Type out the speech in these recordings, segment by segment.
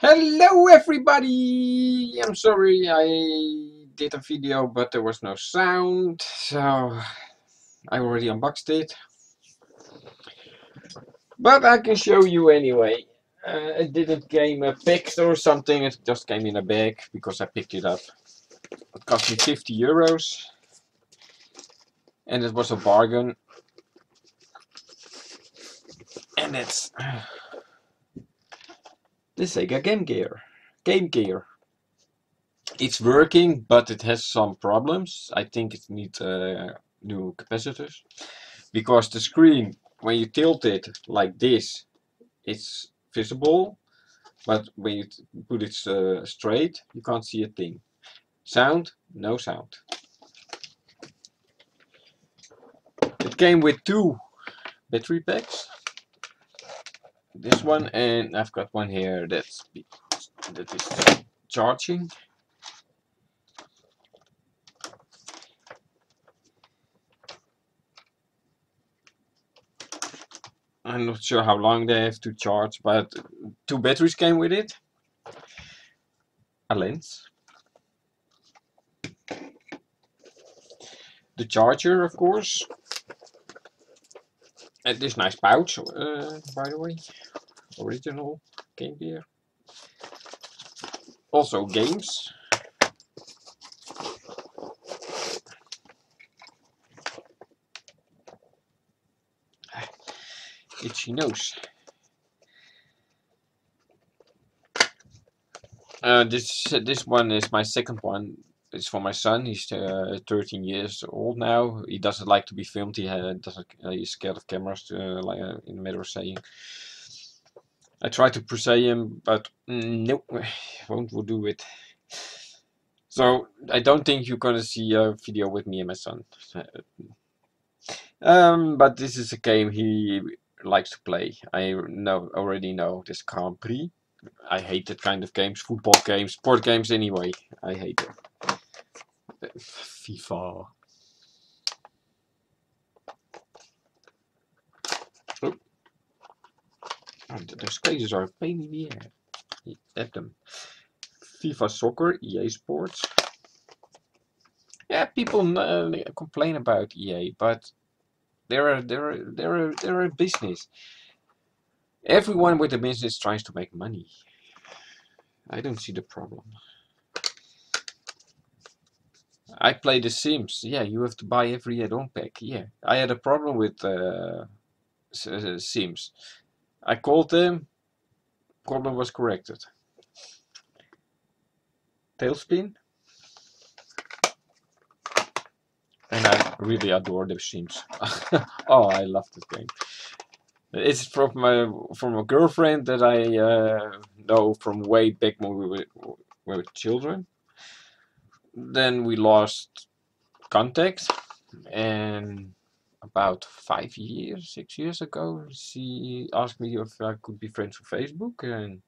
Hello everybody! I'm sorry I did a video but there was no sound, so I already unboxed it. But I can show you anyway. It didn't came packed or something, it just came in a bag because I picked it up. It cost me 50 euros and it was a bargain. And it's the Sega Game Gear. It's working, but it has some problems. I think it needs new capacitors, because the screen, when you tilt it like this, it's visible, but when you put it straight, you can't see a thing. Sound? No sound. It came with two battery packs. This one, and I've got one here that is charging. I'm not sure how long they have to charge, but two batteries came with it, a lens, the charger of course, and this nice pouch by the way, original Game Gear, also games. Itchy nose. This one is my second one. It's for my son. He's 13 years old now. He doesn't like to be filmed. He's scared of cameras. In the matter of saying, I try to pursue him, but no, won't do it. So I don't think you're gonna see a video with me and my son. But this is a game he likes to play. I already know this Grand Prix. I hate that kind of games, football games, sport games anyway. I hate them. FIFA. Oh. Those cases are a pain in the air. You have them. FIFA Soccer, EA Sports. Yeah, people complain about EA, but they're a business. Everyone with a business tries to make money. I don't see the problem. I play The Sims. Yeah, you have to buy every add-on pack. Yeah, I had a problem with Sims. I called them. Problem was corrected. Tailspin. And I really adore The Sims. Oh, I love this game. It's from a girlfriend that I know from way back when we were children. Then we lost contact, and about 6 years ago she asked me if I could be friends with Facebook and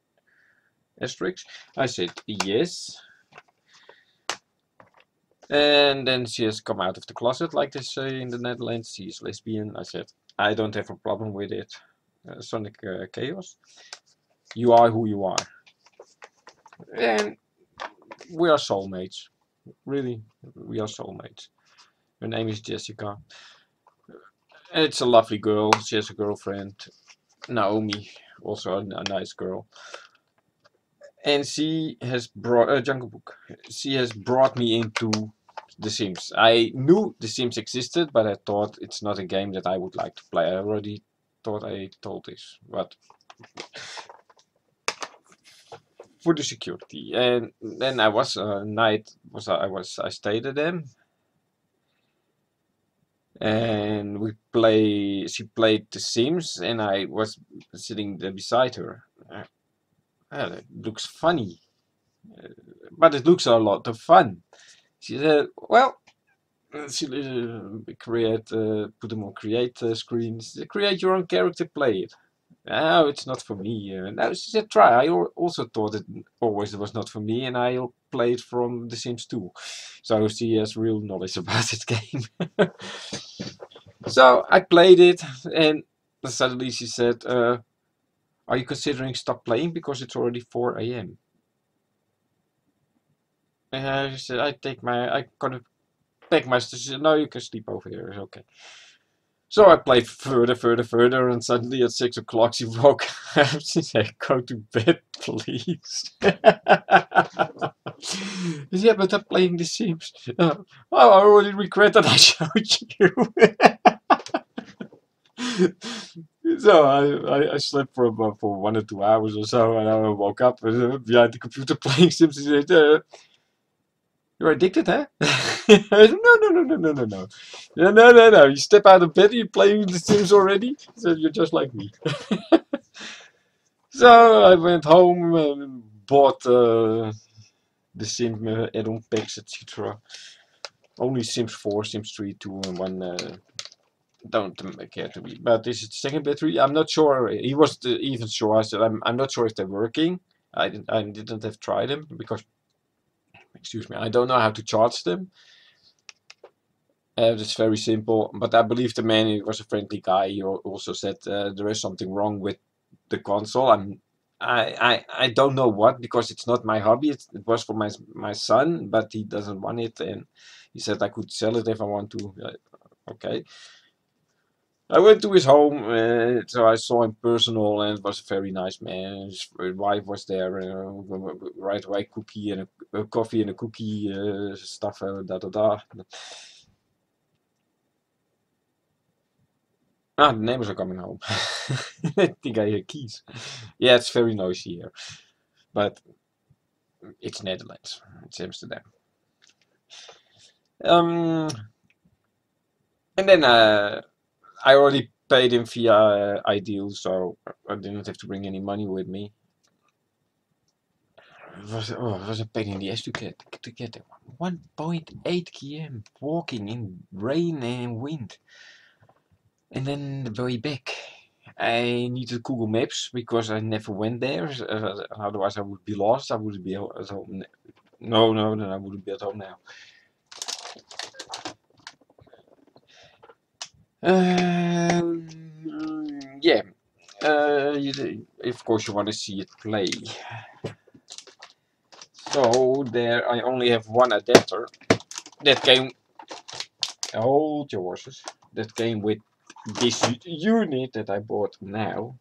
Asterix. I said yes, and then she has come out of the closet, like they say in the Netherlands. She is lesbian. I said I don't have a problem with it. Sonic Chaos, you are who you are, and we are soulmates. Really, we are soulmates. Her name is Jessica. It's a lovely girl. She has a girlfriend, Naomi, also a nice girl. And she has brought Jungle Book. She has brought me into The Sims. I knew The Sims existed, but I thought it's not a game that I would like to play. I already thought I told this, but for the security. And then I was I stayed at them, and she played The Sims, and I was sitting there beside her. It looks funny, but it looks a lot of fun. She said, well, she put them on create screens. Create your own character, play it. No, it's not for me. No, she said try. I also thought it always was not for me, and I'll play it from The Sims 2. So she has real knowledge about this game. So I played it, and suddenly she said, Are you considering stop playing because it's already 4 AM? No, you can sleep over here. It's okay. So I played further, and suddenly at 6 o'clock she woke up and she said, "Go to bed, please." Yeah, but I'm playing The Sims. Oh, I already regret that I showed you. So I slept for about 1 or 2 hours or so, and I woke up behind the computer playing Sims. And said, "You're addicted, huh?" No. You step out of bed, you're playing The Sims already. So you're just like me. So I went home and bought The Sims add-on packs, etc. Only Sims 4, Sims 3, 2 and 1. Don't care to be. But is it second battery? I'm not sure. He was even sure. I said, I'm not sure if they're working. I didn't have tried them because, excuse me, I don't know how to charge them. It's very simple, but I believe the man, he was a friendly guy. He also said there is something wrong with the console. I don't know what, because it's not my hobby. It was for my son, but he doesn't want it, and he said I could sell it if I want to. Okay. I went to his home, so I saw him personal, and it was a very nice man. His wife was there, right away, cookie and a coffee and a cookie stuff, Ah, the neighbors are coming home. I think I hear keys. Yeah, it's very noisy here, but it's Netherlands. It's Amsterdam. And then I already paid him via iDeal, so I didn't have to bring any money with me. It was a pain in the ass to get that one. 1.8 km walking in rain and wind. And then the way back. I needed Google Maps because I never went there. Otherwise I would be lost. I wouldn't be at home. No, I wouldn't be at home now. Of course you want to see it play. So there, I only have one adapter that came. Hold your horses. That came with this unit that I bought now.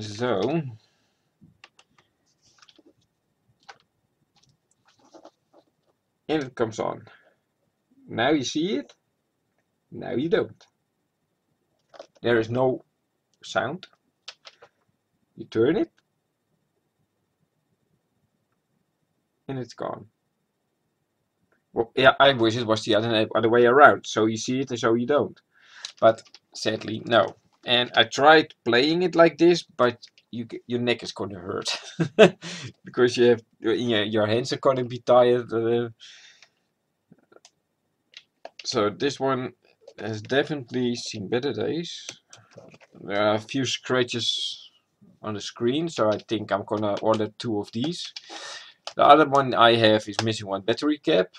So and it comes on. Now you see it. Now you don't. There is no sound. You turn it and it's gone. Well, yeah, I wish it was the other way around, so you see it and so you don't. But sadly, no. And I tried playing it like this, but your neck is gonna hurt because you have your hands are gonna be tired. So this one has definitely seen better days. There are a few scratches on the screen, so I think I'm gonna order 2 of these. The other one I have is missing one battery cap,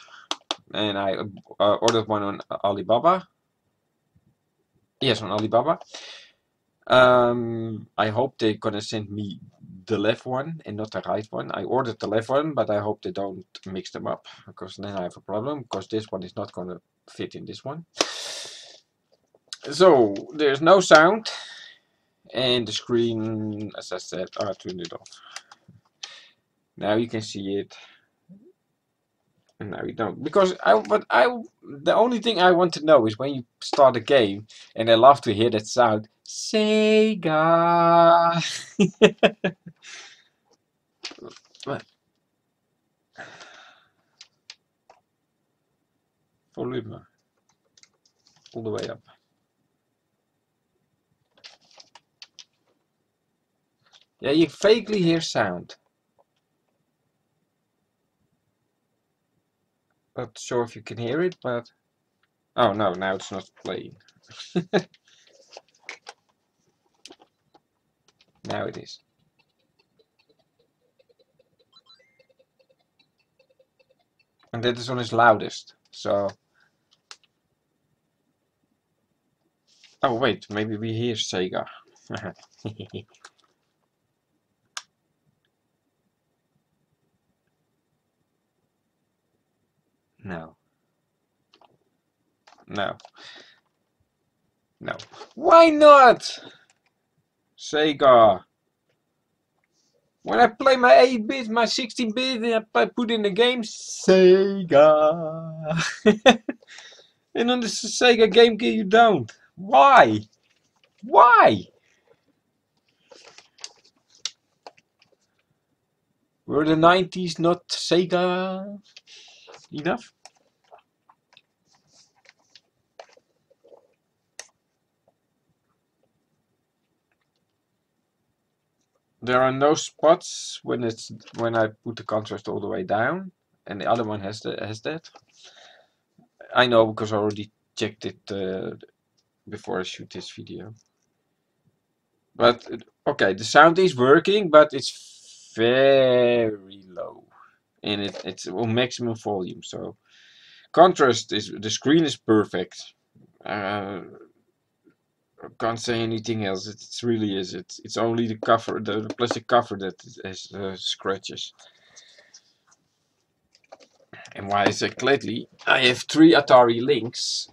and I ordered one on Alibaba. Yes, on Alibaba. I hope they're gonna send me the left one and not the right one. I ordered the left one, but I hope they don't mix them up, because then I have a problem, because this one is not gonna fit in this one. So there's no sound, and the screen, as I said, I turned it off. Now you can see it, and now you don't. Because the only thing I want to know is when you start a game, and I love to hear that sound, Sega. Volume all the way up. Yeah, you vaguely hear sound. Not sure if you can hear it, but oh no, now it's not playing. Now it is. And that is on its loudest, so. Oh wait, maybe we hear Sega. No. No. No. Why not? Sega. When I play my 8-bit, my 16-bit, and I put in the game Sega. And on the Sega Game Gear you don't. Why? Why? Were the 90s not Sega enough? There are no spots when I put the contrast all the way down, and the other one has that. I know because I already checked it before I shoot this video. But okay, the sound is working, but it's very low, and it's on maximum volume. So contrast is, the screen is perfect. I can't say anything else. It really is. It's only the cover, the plastic cover, that has scratches. And why is that? Lately, I have 3 Atari Lynx.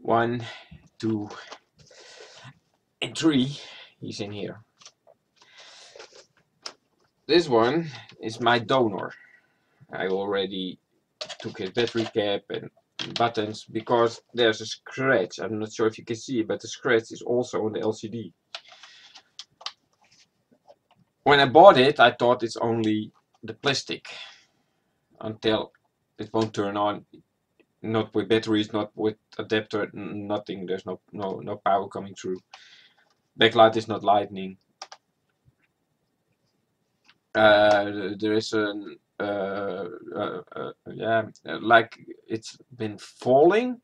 One, 2, and 3. He's in here. This one is my donor. I already took his battery cap and buttons because there's a scratch. I'm not sure if you can see it, but the scratch is also on the LCD. When I bought it, I thought it's only the plastic, until it won't turn on. Not with batteries, not with adapter, nothing. There's no power coming through. Backlight is not lightning. There is an yeah, like it's been falling.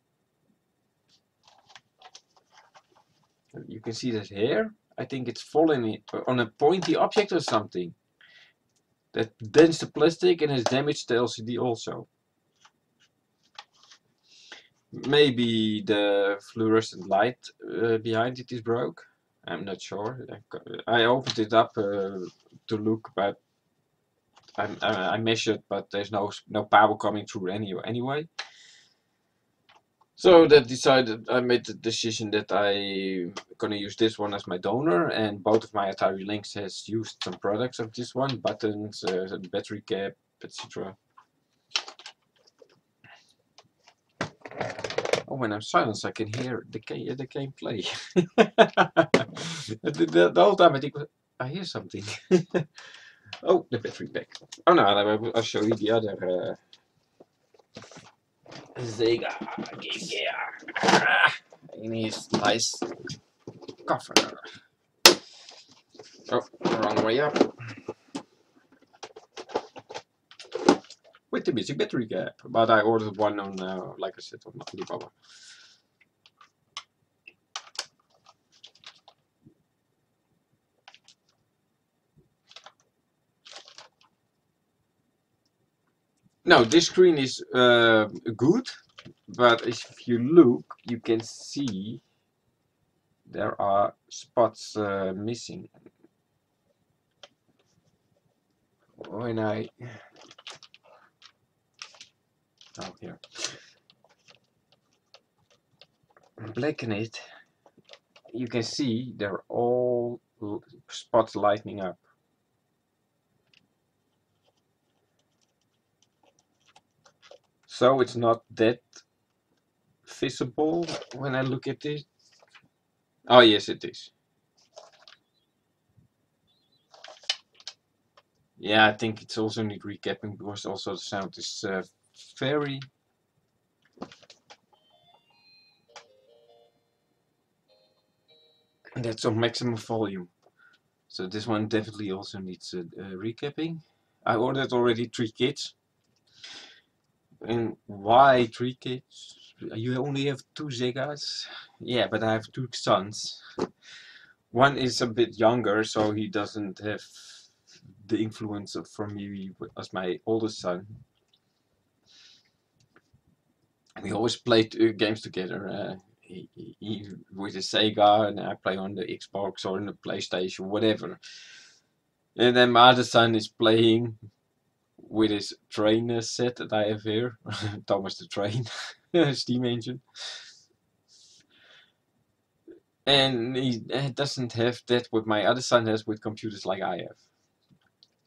You can see that here. I think it's falling on a pointy object or something that dents the plastic and has damaged the LCD also. Maybe the fluorescent light behind it is broke. I'm not sure. I opened it up to look, but I measured, but there's no power coming through anyway. So that decided, I made the decision that I'm gonna use this one as my donor, and both of my Atari Lynx has used some products of this one, buttons, battery cap, etc. Oh, when I'm silenced, I can hear the game play. The whole time I think I hear something. Oh, the battery pack. Oh no, I'll show you the other Sega Game Gear. In his nice cover. Oh, wrong way up. With the missing battery cap, but I ordered one on, like I said, on Alibaba. No, this screen is good, but if you look, you can see there are spots missing. When I... Oh, here. Blacken it. You can see they're all spots lighting up. So it's not that visible when I look at it. Oh yes, it is. Yeah, I think it's also need recapping because also the sound is very that's on maximum volume, so this one definitely also needs recapping. I ordered already 3 kits, and why 3 kits? You only have 2 Segas. Yeah, but I have 2 sons. One is a bit younger, so he doesn't have the influence from me as my oldest son. We always played games together. He with the Sega, and I play on the Xbox or on the PlayStation, whatever. And then my other son is playing with his trainer set that I have here, Thomas the Train, steam engine. And he doesn't have that what my other son has with computers like I have.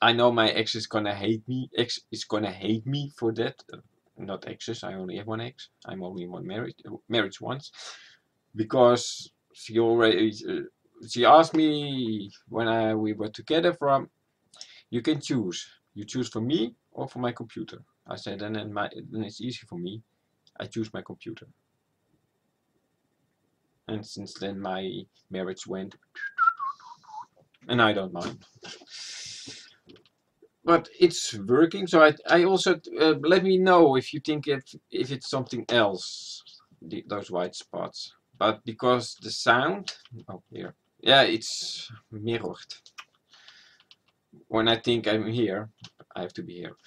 I know my ex is gonna hate me. Ex is gonna hate me for that. Not exes, I only have one ex. I'm only in one marriage once, because she asked me when we were together, from you can choose. You choose for me or for my computer. I said, then it's easy for me. I choose my computer. And since then my marriage went, and I don't mind. But it's working, so I also let me know if you think if it's something else, those white spots. But because the sound, oh here, yeah, it's mirrored. When I think I'm here, I have to be here.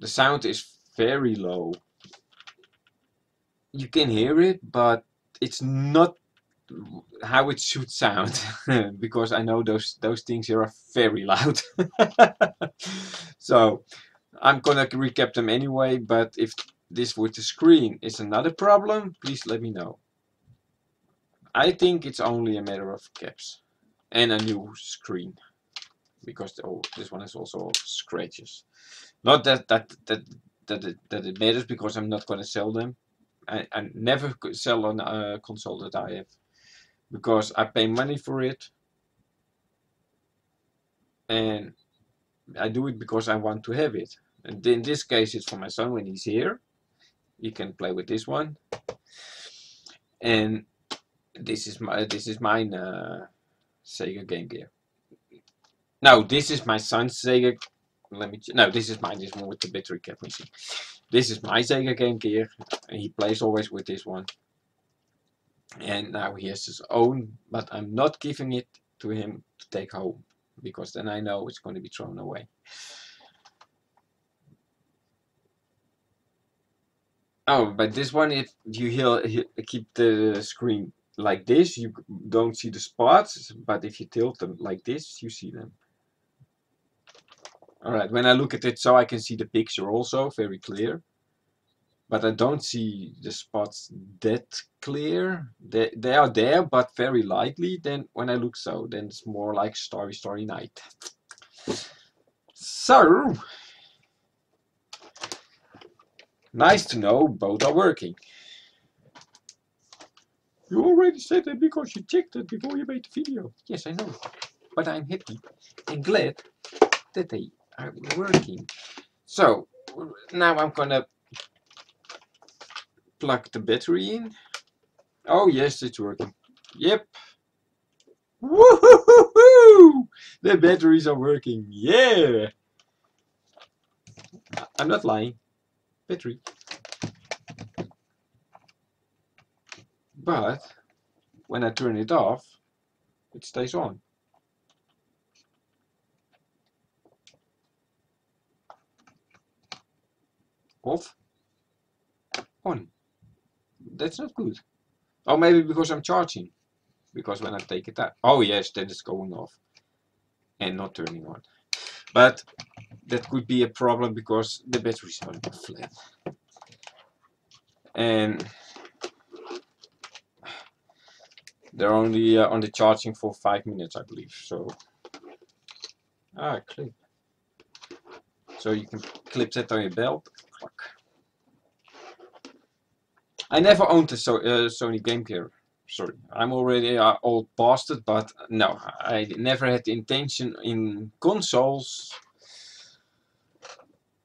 The sound is very low. You can hear it, but it's not how it should sound, because I know those things here are very loud. So I'm gonna recap them anyway, but if this with the screen is another problem, please let me know. I think it's only a matter of caps and a new screen, because this one is also scratches. Not that it matters, because I'm not gonna sell them. I never sell on a console that I have, because I pay money for it, and I do it because I want to have it. And in this case it's for my son. When he's here, he can play with this one, and this is mine Sega Game Gear. No, this is my son's Sega. No, this is mine. This one with the battery cap missing. This is my Sega Game Gear, and he plays always with this one. And now he has his own, but I'm not giving it to him to take home, because then I know it's going to be thrown away. Oh, but this one, if you keep the screen like this, you don't see the spots, but if you tilt them like this, you see them. Alright, when I look at it, so I can see the picture also very clear. But I don't see the spots that clear. They are there, but very lightly. Then when I look so, then it's more like Starry Starry Night. So nice to know both are working. You already said that because you checked it before you made the video. Yes, I know. But I'm happy and glad that they are working. So now I'm gonna plug the battery in. Oh yes, it's working. Yep. Woohoo! The batteries are working. Yeah. I'm not lying. Battery. But when I turn it off, it stays on. Off. On. That's not good. Or maybe because I'm charging. Because when I take it out, oh yes, then it's going off and not turning on. But that could be a problem because the batteries are flat. And they're only on the charging for 5 minutes, I believe. So, clip. So you can clip that on your belt. I never owned a Sony Game Gear. Sorry, I'm already old bastard, but no, I never had the intention in consoles.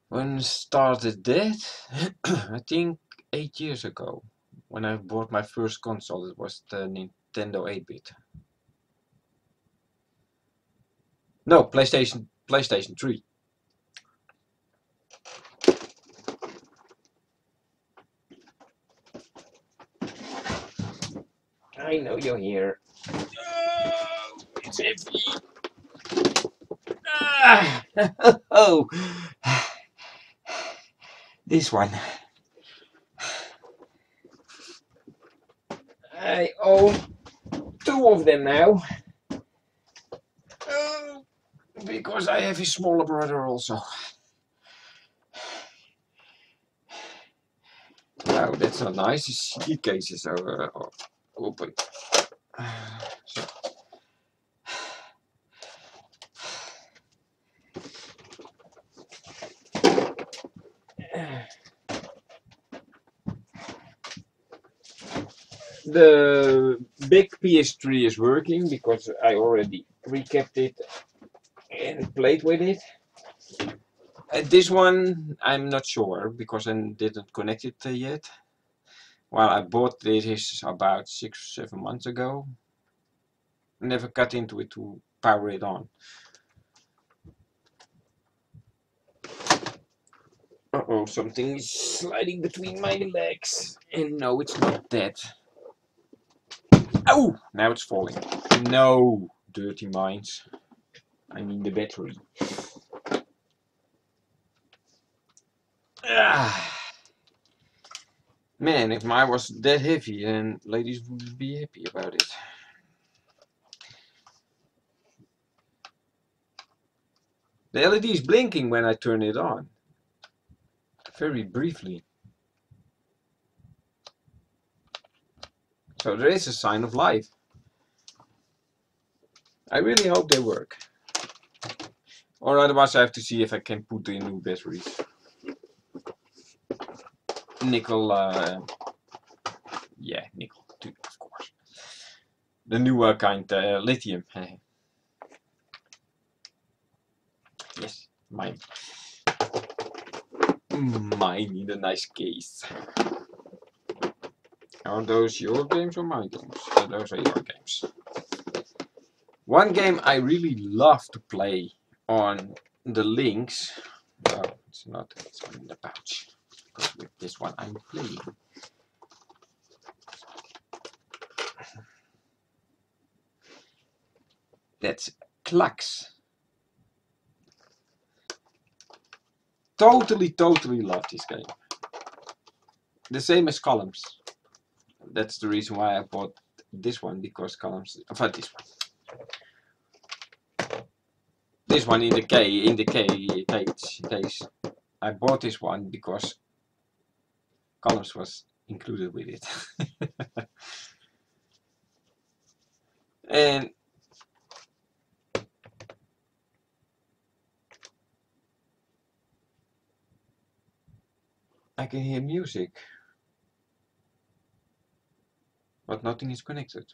When I started that, I think 8 years ago, when I bought my first console, it was the Nintendo 8-bit. No, PlayStation 3. I know you're here. Oh, it's heavy. Oh, this one. I own two of them now, because I have a smaller brother also. Wow, that's not nice. The CD cases are open. So. The big PS3 is working because I already recapped it and played with it. This one I'm not sure because I didn't connect it yet. Well, I bought this about 6 or 7 months ago. Never got into it to power it on. Uh-oh, something is sliding between my legs. And no, it's not that. Oh, now it's falling. No, dirty minds. I mean the battery. Ah. Man, if mine was that heavy, then ladies would be happy about it. The LED is blinking when I turn it on. Very briefly. So there is a sign of life. I really hope they work. Or otherwise I have to see if I can put in new batteries. Nickel, yeah, nickel too, of course. The newer kind, lithium. Yes, mine. Mine in a nice case. Are those your games or my games? Those are your games. One game I really love to play on the Lynx. Well, it's not, it's in the pouch. Because with this one I'm playing. That's Klax. Totally love this game. The same as Columns. That's the reason why I bought this one, because Columns, well, this one. This one in the case. I bought this one because Columns was included with it. And I can hear music. But nothing is connected.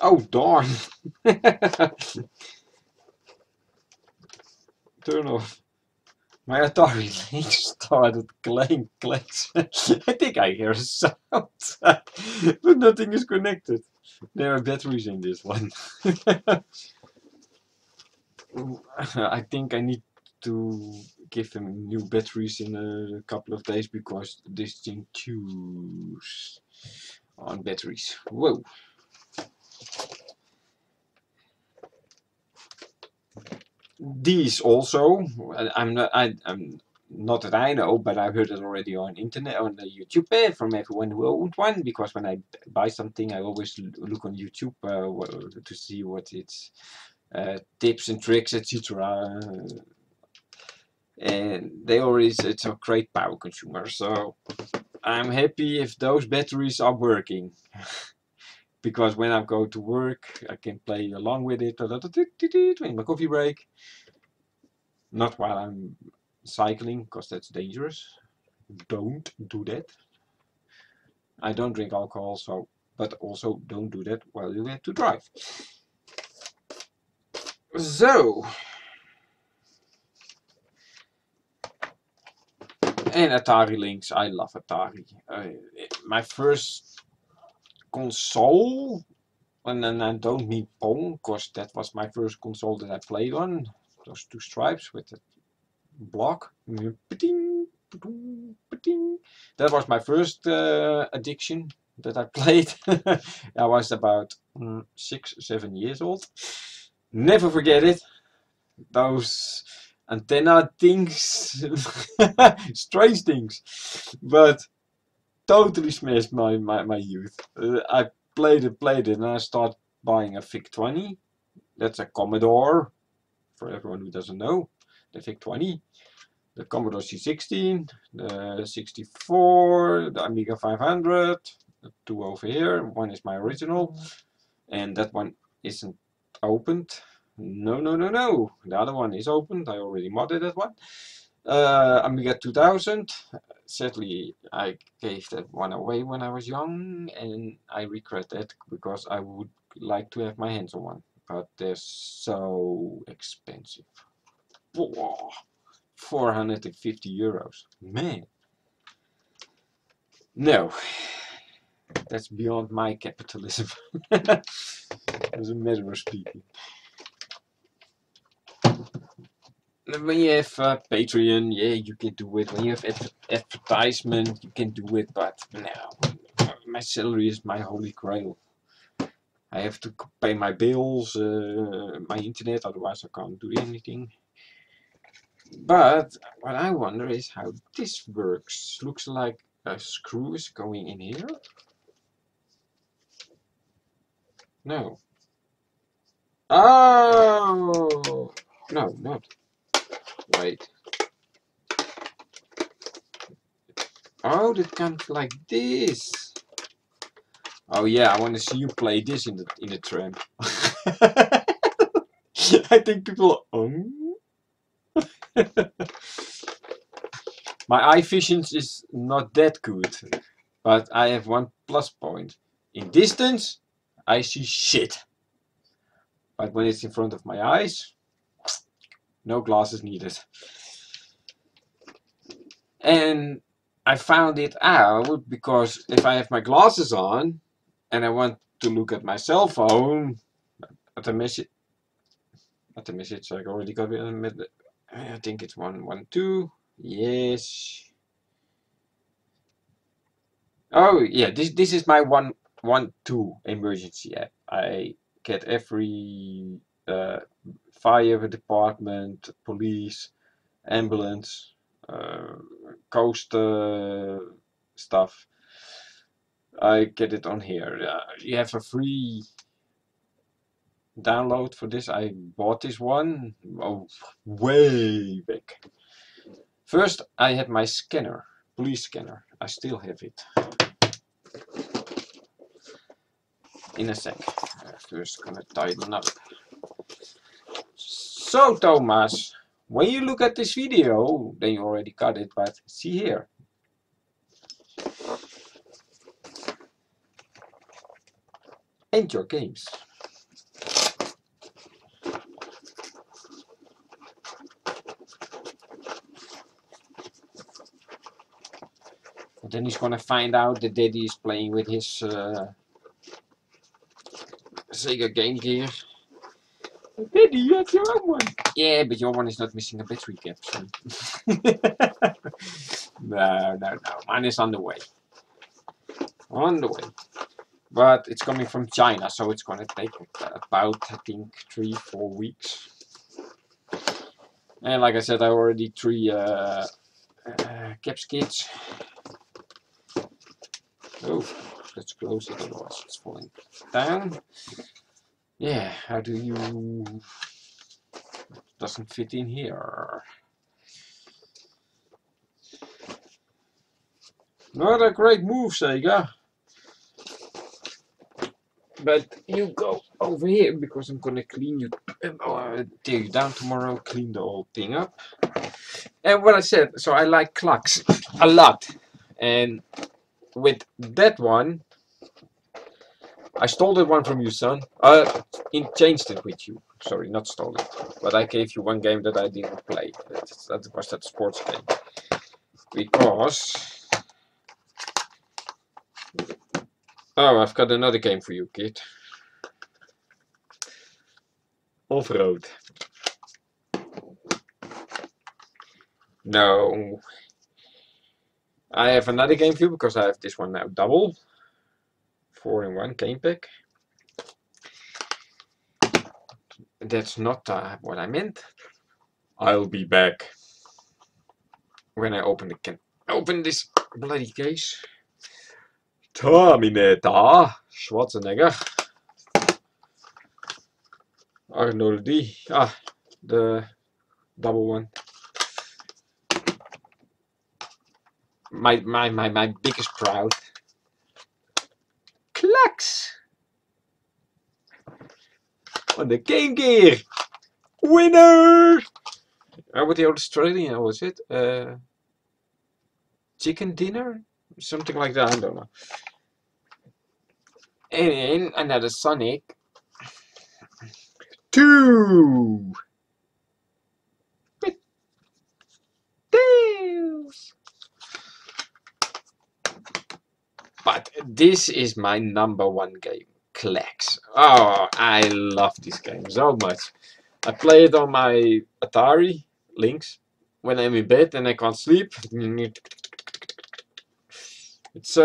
Oh darn! Turn off. My Atari Lynx started clanks. I think I hear a sound, but nothing is connected. There are batteries in this one. I think I need to give them new batteries in a couple of days because this thing chews on batteries. Whoa! These also, I'm not that I know, but I heard it already on internet, on the YouTube from everyone who owned one. Because when I buy something, I always look on YouTube to see what it's. Tips and tricks, etc. And they always, it's a great power consumer, so I'm happy if those batteries are working. Because when I go to work, I can play along with it in my coffee break. Not while I'm cycling, because that's dangerous. Don't do that. I don't drink alcohol, so, but also don't do that while you have to drive. So, and Atari Lynx, I love Atari. My first console, and then I don't mean Pong, because that was my first console that I played on. Those two stripes with the block. That was my first addiction that I played. I was about 6 or 7 years old. Never forget it. Those antenna things, strange things, but totally smashed my youth. I played it, and I started buying a Vic 20. That's a Commodore, for everyone who doesn't know, the Vic 20, the Commodore C16, the 64, the Amiga 500, the 2 over here, one is my original, and that one isn't opened. No, the other one is opened. I already modded that one. Amiga 2000, sadly I gave that one away when I was young, and I regret that because I would like to have my hands on one, but they're so expensive. Whoa, 450 euros, man. No, that's beyond my capitalism, as a matter of speaking. When you have Patreon, yeah, you can do it. When you have advertisement, you can do it. But no, my salary is my holy grail. I have to pay my bills, my internet, otherwise I can't do anything. But what I wonder is how this works. Looks like a screw is going in here. No. Oh! No, not. Wait. Oh, that comes like this. Oh yeah, I want to see you play this in the tram. I think people. My eye vision is not that good, but I have one plus point. In distance, I see shit. But when it's in front of my eyes. No glasses needed. And I found it out because if I have my glasses on and I want to look at my cell phone at the message I already got it. I think it's 112. Yes. Oh yeah, this is my 112 emergency app. I get every fire department, police, ambulance, coaster stuff. I get it on here. You have a free download for this. I bought this one way back. First I had my scanner, police scanner. I still have it. In a sec. I'm just gonna tighten up. So Thomas, when you look at this video, then you already got it, but see here. And your games. And then he's gonna find out that Daddy is playing with his Sega Game Gear. Daddy, you have your own one. Yeah, but your one is not missing a battery cap. So. No. Mine is on the way. On the way. But it's coming from China, so it's going to take about, I think, 3 or 4 weeks. And like I said, I already 3 caps kits. Oh, let's close it, otherwise it's falling down. Yeah, how do you... doesn't fit in here. Not a great move, Sega. But you go over here, because I'm gonna clean you... tear you down tomorrow, clean the whole thing up. And what I said, so I like Klax a lot. And with that one... I stole that one from you, son. Changed it with you. Sorry, not stole it. But I gave you one game that I didn't play. That was that sports game. Because... Oh, I've got another game for you, kid. Off-road. No. I have another GameCube because I have this one now double. 4-in-1 game pack. That's not what I meant. I'll be back when I open this bloody case. Terminator, Schwarzenegger, Arnoldi, the double one. My biggest proud. Klax on the Game Gear, winner. With the Australian, was it? Chicken dinner, something like that. I don't know. And another Sonic 2. But this is my #1 game, Klax. Oh, I love this game so much. I play it on my Atari Lynx when I'm in bed and I can't sleep. It's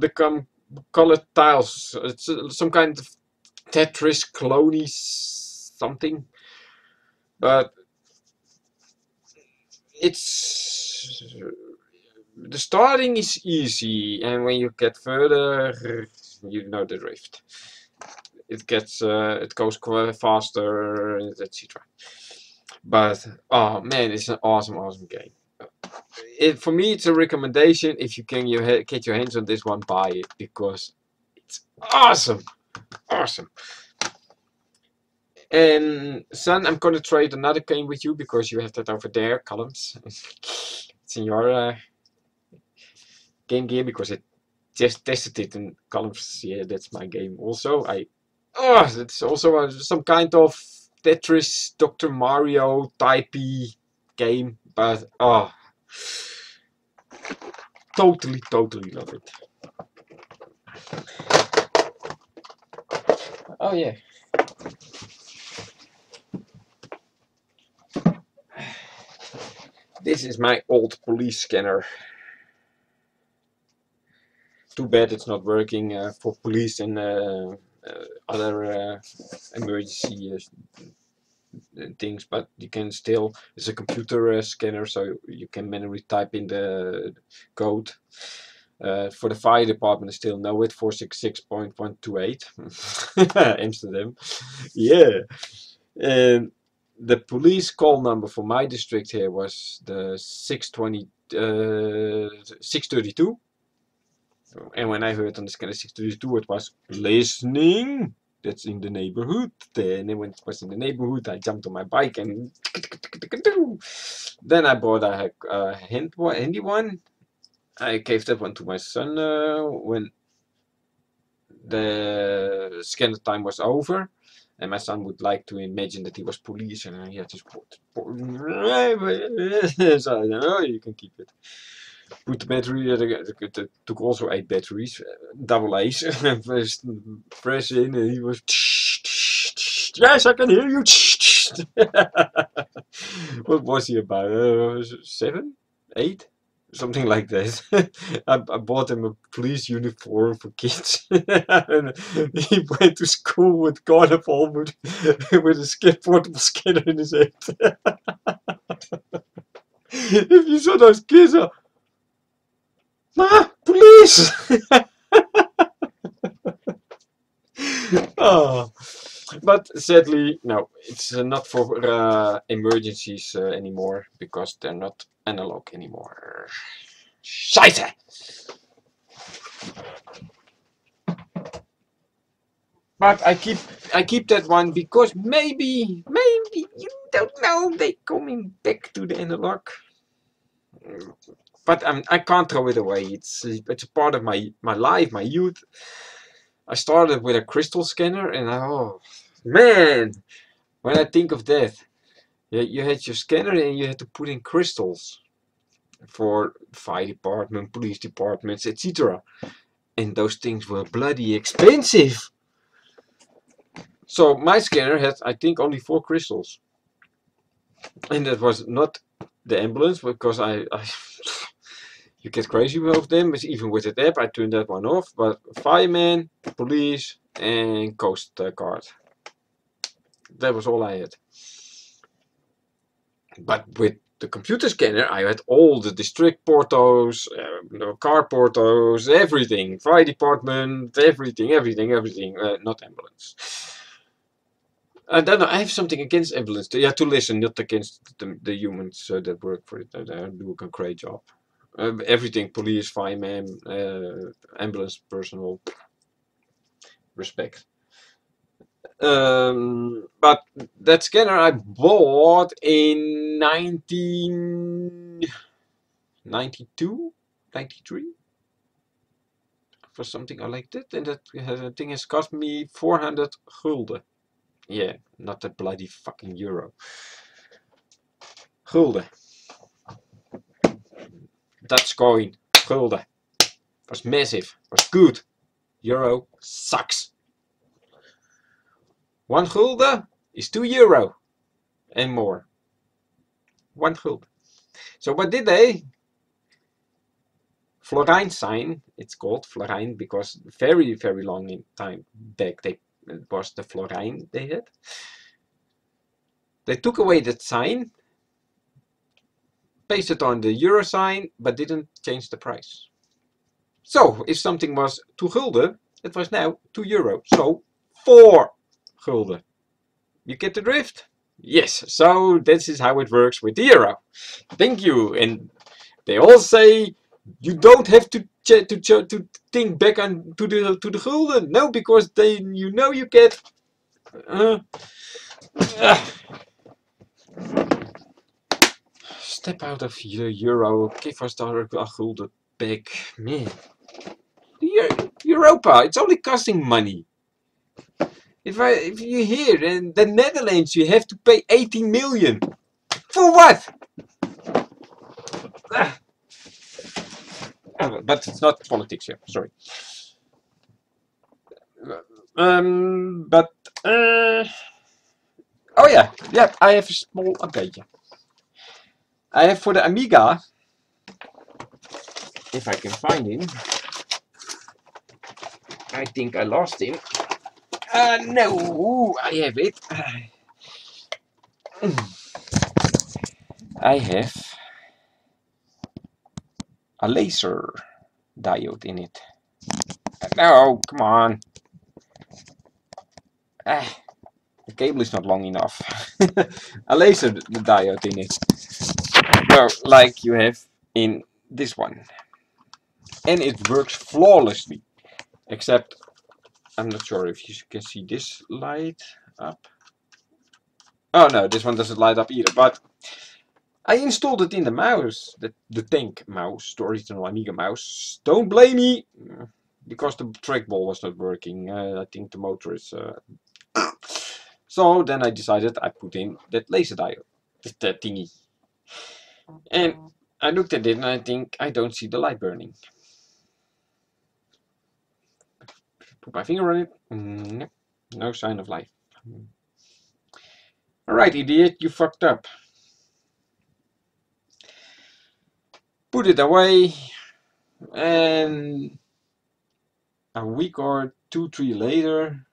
become colored tiles. It's some kind of Tetris clone-y something, but it's the starting is easy, and when you get further, you know the drift. It gets it goes faster, etc. But oh man, it's an awesome game. For me, it's a recommendation. If you can get your hands on this one, buy it, because it's awesome. And son, I'm gonna trade another game with you because you have that over there, Columns. It's in your Game Gear because I just tested it in Columns. Yeah, that's my game also. It's also some kind of Tetris, Dr. Mario typey game, but totally love it. Oh yeah. This is my old police scanner. Too bad it's not working for police and other emergency things, but you can still, it's a computer scanner, so you can manually type in the code. For the fire department, I still know it, 466.128, Amsterdam, yeah. And the police call number for my district here was the 632, and when I heard on the scanner 632, it was listening. That's in the neighborhood. And then when it was in the neighborhood, I jumped on my bike and then I bought a handy one. I gave that one to my son when the scanner time was over, and my son would like to imagine that he was police, and he had to so oh, you can keep it. Put the battery, it took also 8 batteries, double A's, press in, and he was, yes, I can hear you. What was he about? 7, 8? Something like that. I bought him a police uniform for kids. And he went to school with carnival with a portable scanner in his head. If you saw those kids, Ma, police! Oh. But sadly, no, it's not for emergencies anymore, because they're not analog anymore. Scheiße! But I keep that one because maybe you don't know, they're coming back to the analog. But I can't throw it away. It's a part of my life, my youth. I started with a crystal scanner, and oh man, when I think of that, you had your scanner and you had to put in crystals for fire department, police departments, etc. And those things were bloody expensive. So my scanner had, I think, only 4 crystals, and that was not the ambulance because I You get crazy with them, but even with the app I turned that one off. But fireman, police and coast guard. That was all I had. But with the computer scanner I had all the district portos, car portos, everything, fire department, everything, not ambulance. And then I have something against ambulance. You have to listen, not against the humans that work for it. They do a great job. Everything, police, fireman, ambulance personnel, respect. But that scanner I bought in 1992, 93. For something like that. And that thing has cost me 400 gulden. Yeah, not that bloody fucking euro. Gulden. Dutch coin. Gulden. Was massive. Was good. Euro sucks. 1 gulden is 2 euro. And more. 1 gulden. So what did they? Florijn sign. It's called Florijn because very, very long in time back they was the florijn they had. They took away that sign, pasted on the euro sign, but didn't change the price. So if something was 2 gulden, it was now 2 euro. So 4 gulden. You get the drift? Yes. So this is how it works with the euro. Thank you. And they all say you don't have to think back on to the gulden. No, because then you know you get step out of your euro, give us the gulden back, man. Europa, it's only costing money. If you hear in the Netherlands, you have to pay 18 million for what? But it's not politics here, sorry. Oh yeah, I have a small update. I have for the Amiga, if I can find him. I think I lost him. No, I have it. I have a laser diode in it. No, come on. Ah, the cable is not long enough. A laser diode in it. Well, like you have in this one. And it works flawlessly. Except, I'm not sure if you can see this light up. Oh no, this one doesn't light up either, but I installed it in the mouse, the tank mouse, the original Amiga mouse. Don't blame me, because the trackball was not working. I think the motor is... So then I decided I put in that laser diode, that thingy. And I looked at it and I think I don't see the light burning. Put my finger on it. Nope. No sign of life. Alright, idiot, you fucked up. Put it away, and a week or two, three later,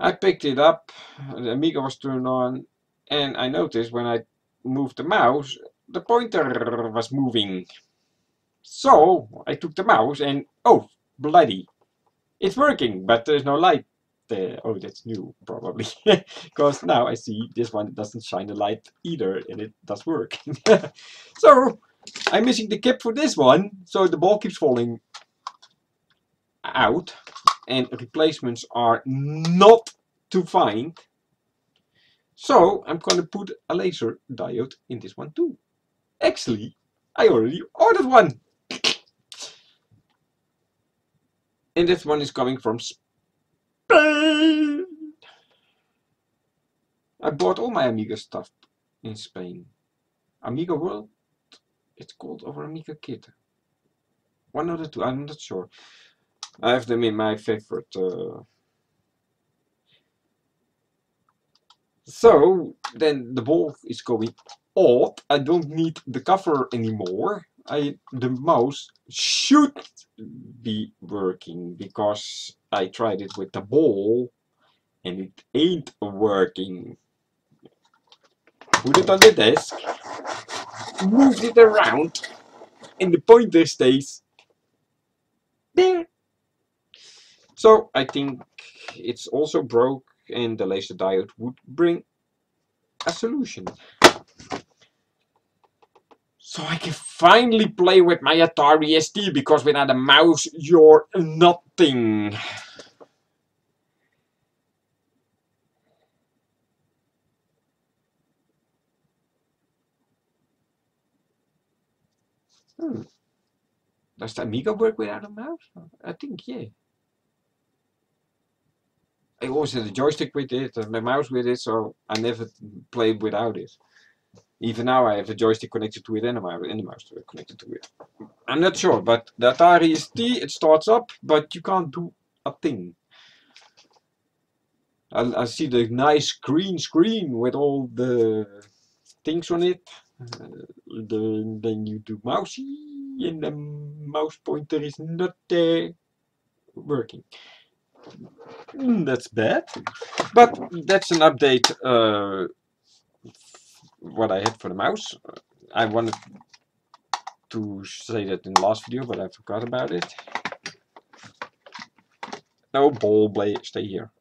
I picked it up. The Amiga was turned on, and I noticed when I moved the mouse, the pointer was moving. So I took the mouse, and oh, bloody, it's working, but there's no light there. Oh, that's new, probably, because now I see this one doesn't shine the light either, and it does work. So I'm missing the cap for this one, so the ball keeps falling out, and replacements are not to find. So I'm gonna put a laser diode in this one too. Actually, I already ordered one, and this one is coming from Spain. I bought all my Amiga stuff in Spain. Amiga World, it's called, over Amiga Kit. One or the two, I'm not sure. I have them in my favorite. So then the ball is going off. I don't need the cover anymore. the mouse should be working, because I tried it with the ball and it ain't working. Put it on the desk, moved it around, and the pointer stays there. So I think it's also broke, and the laser diode would bring a solution. So I can finally play with my Atari ST, because without a mouse you're nothing. Does the Amiga work without a mouse? I think, yeah. I always had a joystick with it and my mouse with it, so I never played without it. Even now I have a joystick connected to it and a mouse connected to it. I'm not sure, but the Atari ST, it starts up, but you can't do a thing. I see the nice green screen with all the things on it. Then you do mousey, and the mouse pointer is not working. That's bad, but that's an update. What I had for the mouse, I wanted to say that in the last video, but I forgot about it. No ball, stay here.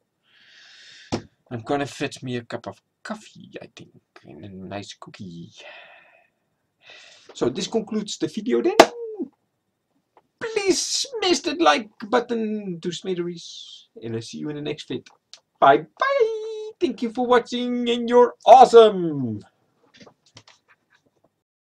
I'm gonna fetch me a cup of coffee, I think, and a nice cookie. So this concludes the video then. Please smash that like button to smithereens, and I'll see you in the next vid. Bye bye. Thank you for watching, and you're awesome.